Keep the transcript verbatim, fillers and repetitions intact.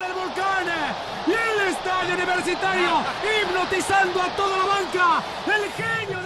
El Volcán y el Estadio Universitario hipnotizando a toda la banca. El genio.